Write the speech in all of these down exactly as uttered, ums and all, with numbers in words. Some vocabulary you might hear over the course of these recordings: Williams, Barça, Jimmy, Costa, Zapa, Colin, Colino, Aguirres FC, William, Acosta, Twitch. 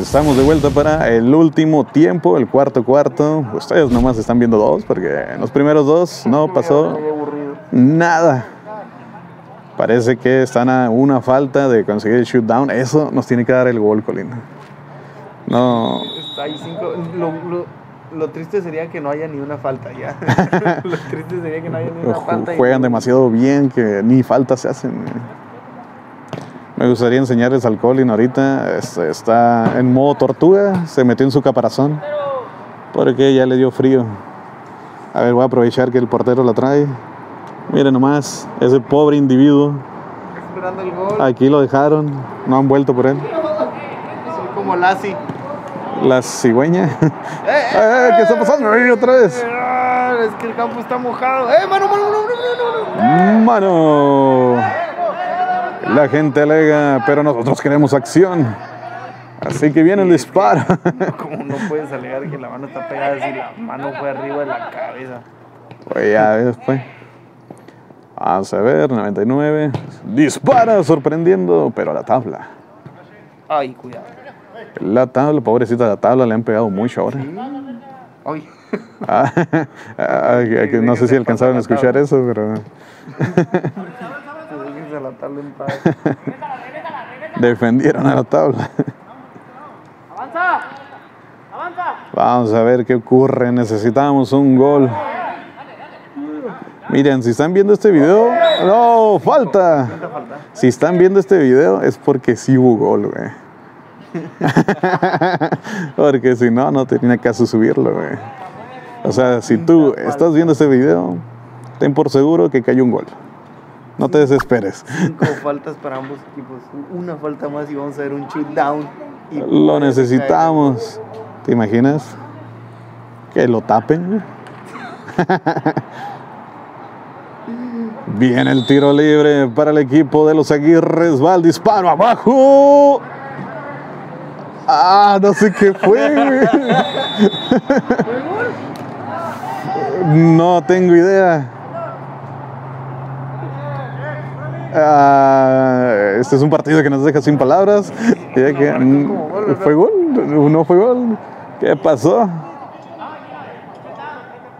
Estamos de vuelta para el último tiempo, el cuarto cuarto. Ustedes nomás están viendo dos, porque en los primeros dos no pasó nada. Parece que están a una falta de conseguir el shootdown. Eso nos tiene que dar el gol, Colin. No. Hay cinco. Lo, lo, lo triste sería que no haya ni una falta ya. Lo triste sería que no haya ni una falta. Juegan y... demasiado bien que ni falta se hacen. Me gustaría enseñarles al Colin ahorita. Está en modo tortuga. Se metió en su caparazón porque ya le dio frío. A ver, voy a aprovechar que el portero la trae. Miren nomás, ese pobre individuo. Esperando el gol. Aquí lo dejaron. No han vuelto por él. Soy como Lassi. La cigüeña. ¡Eh, eh, eh! ¿Qué está pasando? ¡Ay, otra vez! Es que el campo está mojado. ¡Eh, mano, mano, mano, mano! ¡Mano! La gente alega, pero nosotros queremos acción. Así que viene el disparo. ¿Cómo no puedes alegar que la mano está pegada si la mano fue arriba de la cabeza? Pues ya después. Vamos a ver, noventa y nueve. Dispara, sorprendiendo, pero a la tabla. Ay, cuidado. La tabla, pobrecita la tabla, le han pegado mucho ahora. Ay. Ah, ay, no sé si alcanzaron a escuchar eso, pero... La tabla en paz. Defendieron a la tabla. ¡Avanza! ¡Avanza! Vamos a ver qué ocurre. Necesitamos un gol. Miren, si están viendo este video, no, falta. Si están viendo este video es porque sí hubo gol, güey. Porque si no, no tenía caso subirlo, güey. O sea, si tú estás viendo este video, ten por seguro que cayó un gol. No te desesperes. Cinco faltas para ambos equipos. Una falta más y vamos a ver un shootdown. Lo necesitamos. ¿Te imaginas? Que lo tapen. Viene el tiro libre para el equipo de los Aguirres. Va el disparo abajo. Ah, no sé qué fue. No tengo idea. Uh, este es un partido que nos deja sin palabras. Ya que, gol, ¿fue gol? ¿No fue gol? ¿Qué pasó?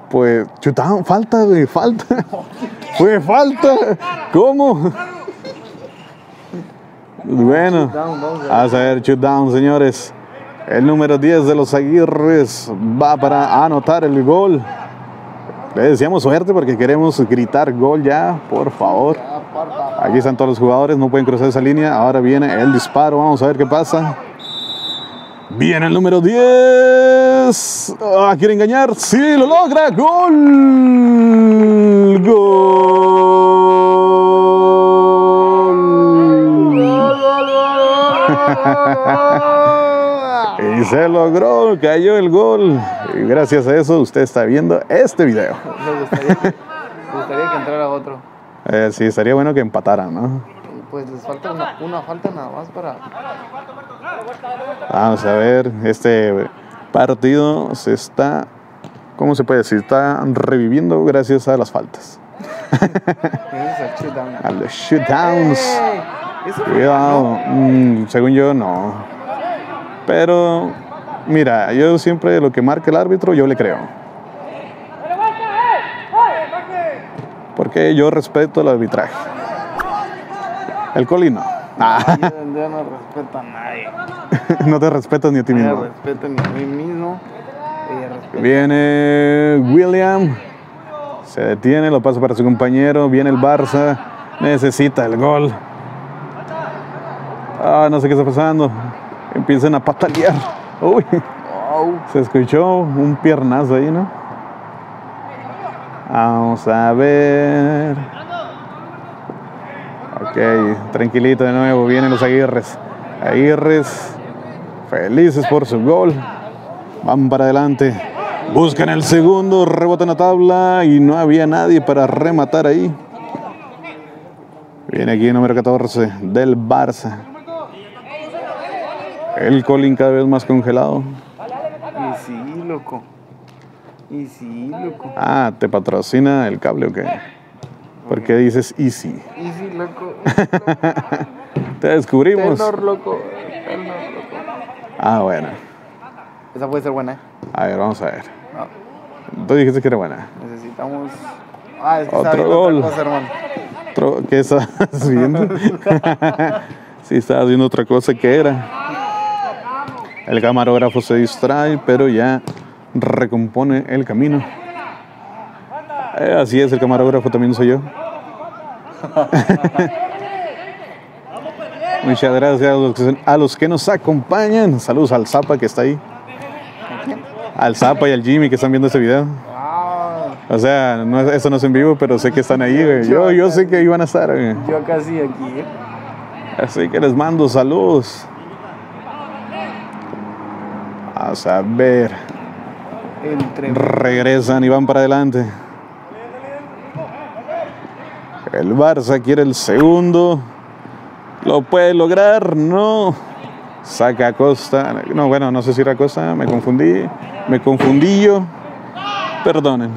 Pues chutaban, falta, güey, falta. Fue falta. ¿Cómo? Bueno, vamos a ver, shoot down, señores. El número diez de los Aguirres va para anotar el gol. Le deseamos suerte porque queremos gritar gol ya, por favor. Aquí están todos los jugadores, no pueden cruzar esa línea. Ahora viene el disparo, vamos a ver qué pasa. Viene el número diez. Ah, quiere engañar. Sí, lo logra. Gol. Gol. Y se logró, cayó el gol. Y gracias a eso usted está viendo este video. Me gustaría que, me gustaría que entrara otro. Eh, sí, estaría bueno que empataran, ¿no? Pues les falta una, una falta nada más para... Vamos a ver, este partido se está... ¿Cómo se puede decir? Está reviviendo gracias a las faltas. Gracias al a los shootdowns. Cuidado. Mm, según yo, no. Pero, mira, yo siempre lo que marca el árbitro, yo le creo. Porque yo respeto el arbitraje. El Colino. Ah. Yo no respeto a nadie. No te respetas ni a ti mismo. No respeto ni a mí mismo. Viene William. Se detiene, lo pasa para su compañero. Viene el Barça. Necesita el gol. Ah, no sé qué está pasando. Empiezan a patalear. Uy. Se escuchó un piernazo ahí, ¿no? Vamos a ver. Ok, tranquilito de nuevo. Vienen los Aguirres. Aguirres, felices por su gol. Van para adelante. Buscan el segundo, rebotan la tabla y no había nadie para rematar ahí. Viene aquí el número catorce del Barça. El Colin cada vez más congelado. Y sí, loco. Easy, loco. Ah, ¿te patrocina el cable o qué? ¿Por qué dices easy? Easy, loco. Te descubrimos. Tenor, loco. Tenor, loco. Ah, buena. Esa puede ser buena, ¿eh? A ver, vamos a ver. No. Tú dijiste que era buena. Necesitamos... Ah, es que otro gol. Otra cosa, hermano. Otro... ¿Qué estás viendo? Sí, estabas viendo otra cosa que era. El camarógrafo se distrae, pero ya recompone el camino. Eh, así es, el camarógrafo también soy yo. Muchas gracias a los, que, a los que nos acompañan. Saludos al Zapa que está ahí. Al Zapa y al Jimmy que están viendo este video. O sea, no, eso no es en vivo, pero sé que están ahí, güey. Yo, yo sé que ahí van a estar, güey. Yo casi aquí, ¿eh? Así que les mando saludos. A saber. Regresan y van para adelante. El Barça quiere el segundo. ¿Lo puede lograr? No. Saca a Costa. No, bueno, no sé si era Costa. Me confundí. Me confundí yo. Perdonen.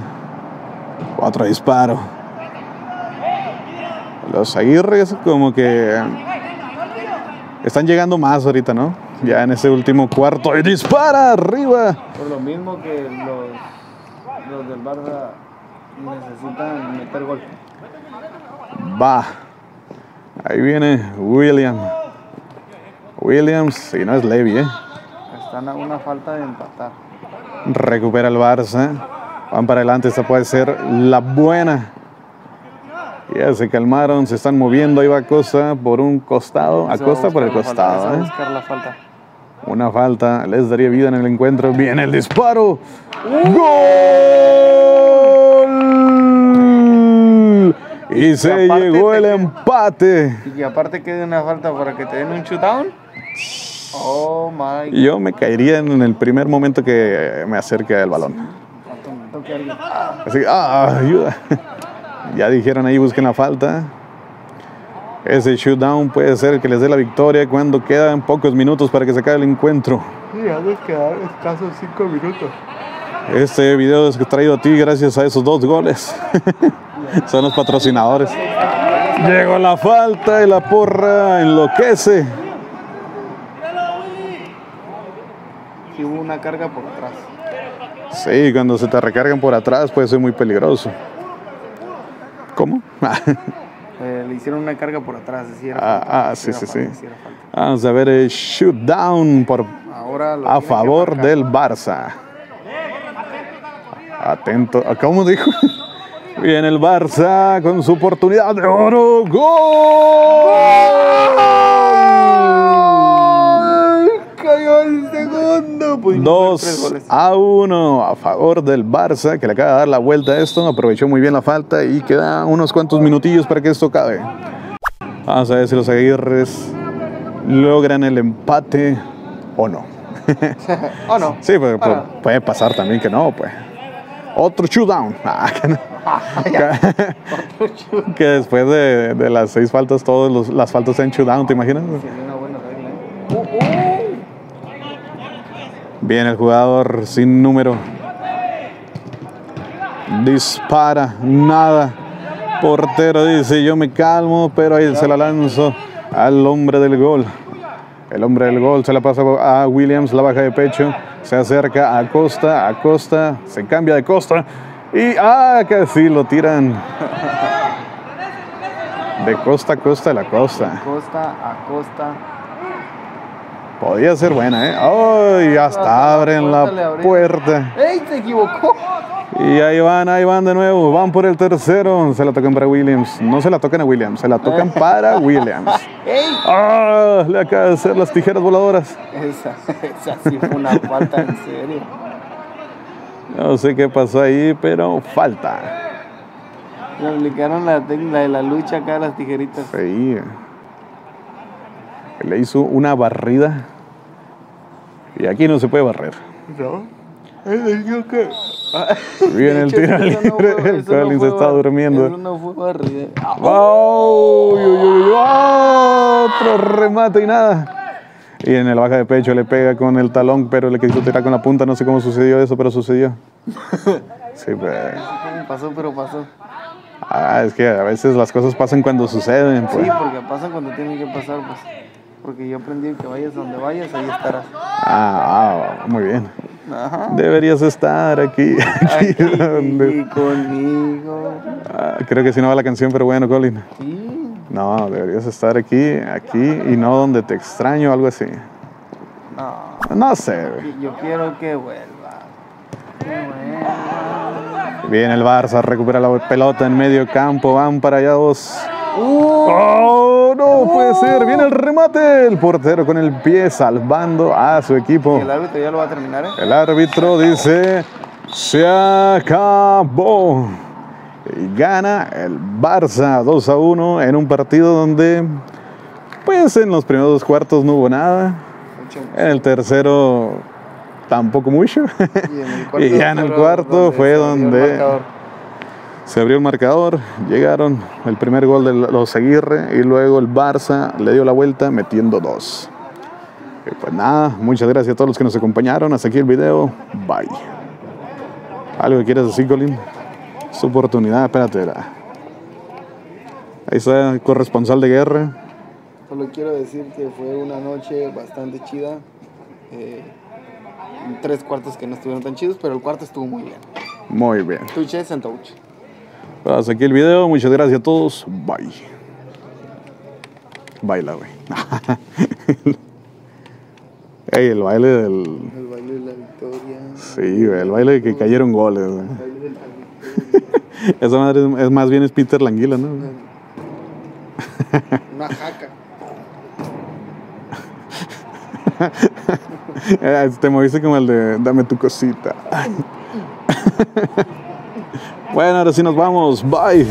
Otro disparo. Los Aguirres como que están llegando más ahorita, ¿no? Ya en ese último cuarto. ¡Y dispara! ¡Arriba! Por lo mismo que los, los del Barça necesitan meter gol. Va. Ahí viene William. Williams, si no es Levy, ¿eh? Están a una falta de empatar. Recupera el Barça. Van para adelante, esta puede ser la buena. Ya se calmaron, se están moviendo. Ahí va Acosta por un costado. Acosta por el costado, ¿eh? La falta. Una falta, les daría vida en el encuentro. Viene el disparo. ¡Gol! Y se llegó el empate. Y aparte queda una falta para que te den un shootout. Oh my God. Yo me caería en el primer momento que me acerque al balón. Así que, ah, ayuda. Ya dijeron ahí, busquen la falta. Ese shootdown puede ser el que les dé la victoria cuando quedan pocos minutos para que se acabe el encuentro. Sí, ya nos quedan escasos cinco minutos. Este video es traído a ti gracias a esos dos goles. Son los patrocinadores. Llegó la falta y la porra enloquece. Sí, hubo una carga por atrás. Sí, cuando se te recargan por atrás puede ser muy peligroso. ¿Cómo? eh, le hicieron una carga por atrás, ¿sí? Ah, ah, sí, sí, sí. Vamos a ver el shootdown por, ahora a favor del Barça. Atento, ¿cómo dijo? Viene el Barça con su oportunidad de oro. ¡Gol! Cayó el segundo. dos a uno a favor del Barça, que le acaba de dar la vuelta a esto. Aprovechó muy bien la falta y queda unos cuantos minutillos para que esto acabe. Vamos a ver si los Aguirres logran el empate o no. ¿O no? Sí, pero, pero no. Puede pasar también que no, pues. Otro shootout. Ah, que, no. que, que después de, de las seis faltas, todas las faltas sean shootout, ¿te imaginas? Bien, el jugador sin número. Dispara, nada. Portero dice, yo me calmo, pero ahí se la lanzo al hombre del gol. El hombre del gol se la pasa a Williams, la baja de pecho. Se acerca a Costa, a Costa, se cambia de Costa. Y, ah, casi lo tiran. De Costa a Costa de la Costa. Costa a Costa. Podía ser buena, ¿eh? ¡Ay! Oh, hasta abren la puerta. ¡Ey! Se equivocó. Y ahí van, ahí van de nuevo. Van por el tercero. Se la tocan para Williams. No se la tocan a Williams, se la tocan para Williams. ¡Ah! Oh, le acaba de hacer las tijeras voladoras. Esa, esa sí fue una falta, en serio. No sé qué pasó ahí, pero falta. Le aplicaron la técnica de la lucha acá, las tijeritas. Sí. Le hizo una barrida. Y aquí no se puede barrer. No. Viene el tiro libre. El Colin se está durmiendo. No fue barrida. ¡Oh! Otro remate y nada. Y en el baja de pecho le pega con el talón, pero le quiso tirar con la punta. No sé cómo sucedió eso, pero sucedió. Sí, pues. Pasó, pero pasó. Ah, es que a veces las cosas pasan cuando suceden, pues. Sí, porque pasan cuando tienen que pasar, pues. Porque yo aprendí que vayas donde vayas, ahí estarás. Ah, ah, muy bien. Ajá. Deberías estar aquí. Aquí, aquí donde... conmigo. Ah, creo que si no va la canción, pero bueno, Colin. Sí. No, deberías estar aquí, aquí y no donde te extraño, algo así. No. No sé. Yo quiero que vuelva. Que vuelva. Viene el Barça, recupera la pelota en medio campo, van para allá dos. Uh, ¡Oh, no uh, puede ser! Viene el remate, el portero con el pie salvando a su equipo. El árbitro ya lo va a terminar, ¿eh? El árbitro dice, se acabó. Y gana el Barça dos a uno en un partido donde, pues en los primeros dos cuartos no hubo nada. En el tercero tampoco mucho. Y, y ya en el cuarto fue donde... se abrió el marcador, llegaron el primer gol de los Aguirre y luego el Barça le dio la vuelta metiendo dos. Y pues nada, muchas gracias a todos los que nos acompañaron. Hasta aquí el video. Bye. ¿Algo que quieras decir, Colin? Su oportunidad, espérate. Ahí está el corresponsal de guerra. Solo quiero decir que fue una noche bastante chida. Eh, tres cuartos que no estuvieron tan chidos, pero el cuarto estuvo muy bien. Muy bien. Twitch and touch. Hasta aquí el video, muchas gracias a todos, bye. Baila, güey. Ey, el baile del... el baile de la victoria. Sí, güey, el baile de que cayeron goles, güey. El baile de la victoria. Esa madre es, es más bien es Peter Languila, ¿no? Una jaca. Te moviste como el de dame tu cosita. Bueno, ahora sí nos vamos. Bye.